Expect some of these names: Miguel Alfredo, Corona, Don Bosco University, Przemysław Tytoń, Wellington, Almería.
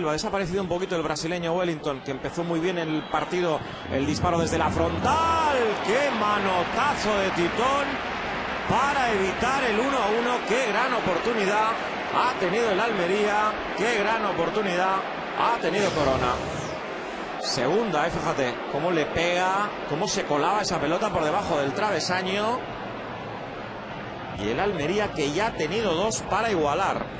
Ha desaparecido un poquito el brasileño Wellington, que empezó muy bien el partido, el disparo desde la frontal. ¡Qué manotazo de Tytoń para evitar el 1-1! ¡Qué gran oportunidad ha tenido el Almería! ¡Qué gran oportunidad ha tenido Corona! Segunda, fíjate cómo le pega, cómo se colaba esa pelota por debajo del travesaño. Y el Almería, que ya ha tenido dos para igualar.